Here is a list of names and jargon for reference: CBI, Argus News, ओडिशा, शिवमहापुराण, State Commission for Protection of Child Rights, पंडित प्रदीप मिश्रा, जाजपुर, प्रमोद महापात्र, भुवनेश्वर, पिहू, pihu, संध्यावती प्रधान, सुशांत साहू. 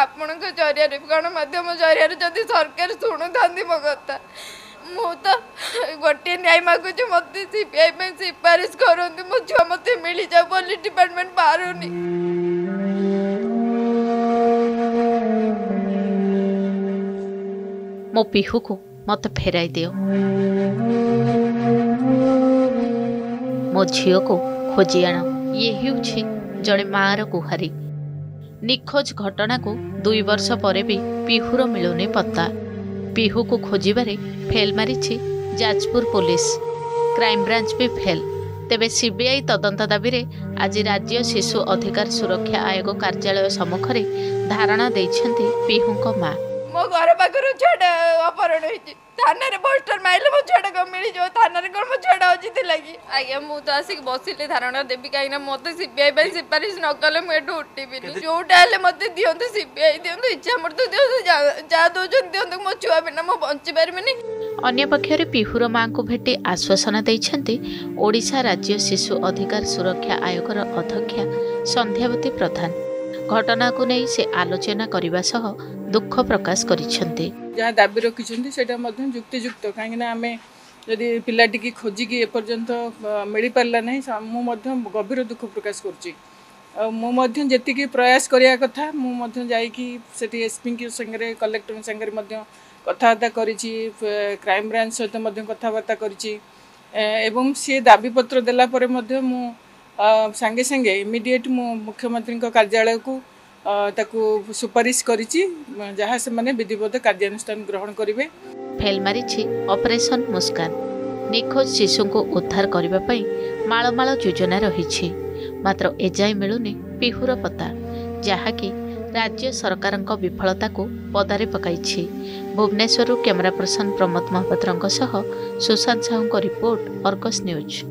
आपणों जरिया गणमाध्यम जरिया सरकार शुणु था मो कथा मुझे गोटे न्याय मागुच मत सीबीआई में सिफारिश करते मो झुआ मत मिल जाओ पुलिस डिपार्टमेंट पारुनी। मो पिहू को मत फेराई दियो, मो झियो को खोजी आण। ये हेउछि जड़े मार गुहारी। निखोज घटना को 2 वर्ष पर भी पिहूर मिलुनी पत्ता। पिहू को खोजबारे फेल मारिछि जाजपुर पुलिस, क्राइम ब्रांच भी फेल। तेबे सीबीआई तदंत दाबी रे आज राज्य शिशु अधिकार सुरक्षा आयोग कार्यालय सम्मुख रे धारणा देइछंती पिहू को मां। मो घर पाखर छुआ अपहरण होइछि, थाना रे पोस्टर माइले मो छुआ को मिल जो थाना रे कोन मो छुआ होछि थी लागी। आगे मु तो आसी बसिले धारणा देबी काई ना मते सीबीआई बाई सिफारिश न कले मु एठो उठिबि नि। जोटा ले मते दियंत सीबीआई दियंत इच्छा मर तो दियंत जा दो जो दियंत मो छुआ बिना मो बंचि पारिबि नि। अन्य पक्षरे पिहूर मां को भेटे आश्वासन दैछंती ओडिशा राज्य शिशु अधिकार सुरक्षा आयोग रा अध्यक्षा संध्यावती प्रधान। घटना को नहीं से आलोचना करने दुख प्रकाश करिसेंते। जहाँ दाबी रखिसेंते सेटा मध्यम युक्तियुक्त कहीं ना आम जदि पिलाटी की खोजिकी एपर्यंत मिल पारा ना मु मध्यम गभीर दुख प्रकाश कर। मुझे जी प्रयास करने कथा मुझे जाकि एसपी संगे कलेक्टर संगे कथबार्ता कर क्राइम ब्रांच सहित कथबार्ता कर सी दाबीपत्र देलापर मु सांगे सांगे इमिडिएट मु मुख्यमंत्री कार्यालय को ताकू सुपारिश करिछि जहाँ से माने विधिवत कार्यानुष्ठान ग्रहण करेंगे। फेल मारिछि ऑपरेशन मुस्कान। निखोज शिशु को उद्धार करने पाई मालमाल योजना रही मात्र एजाए मिलुनी पिहूर पता, जहा कि राज्य सरकार विफलता को पदारे पकाई। भुवनेश्वर camera person प्रमोद महापात्र सुशांत साहू report, Argus news.